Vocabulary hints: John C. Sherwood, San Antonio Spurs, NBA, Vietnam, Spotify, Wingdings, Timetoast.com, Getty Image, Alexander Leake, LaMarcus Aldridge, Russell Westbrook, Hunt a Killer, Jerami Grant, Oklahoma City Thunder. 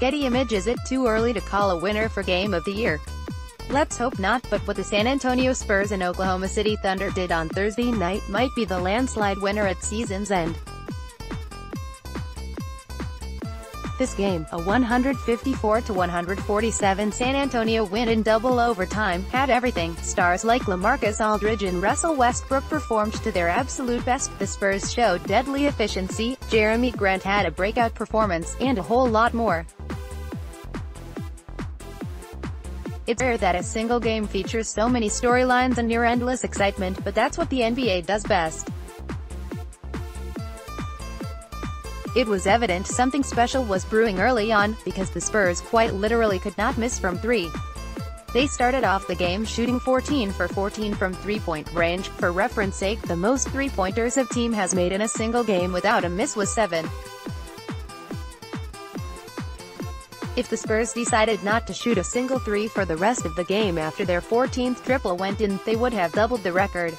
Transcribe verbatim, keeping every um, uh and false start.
Getty Image. Is it too early to call a winner for Game of the Year? Let's hope not, but what the San Antonio Spurs and Oklahoma City Thunder did on Thursday night might be the landslide winner at season's end. This game, a one hundred fifty-four to one hundred forty-seven San Antonio win in double overtime, had everything. Stars like LaMarcus Aldridge and Russell Westbrook performed to their absolute best. The Spurs showed deadly efficiency, Jerami Grant had a breakout performance, and a whole lot more. It's rare that a single game features so many storylines and near endless excitement, but that's what the N B A does best. It was evident something special was brewing early on, because the Spurs quite literally could not miss from three. They started off the game shooting fourteen for fourteen from three-point range. For reference sake, the most three-pointers a team has made in a single game without a miss was seven. If the Spurs decided not to shoot a single three for the rest of the game after their fourteenth triple went in, they would have doubled the record.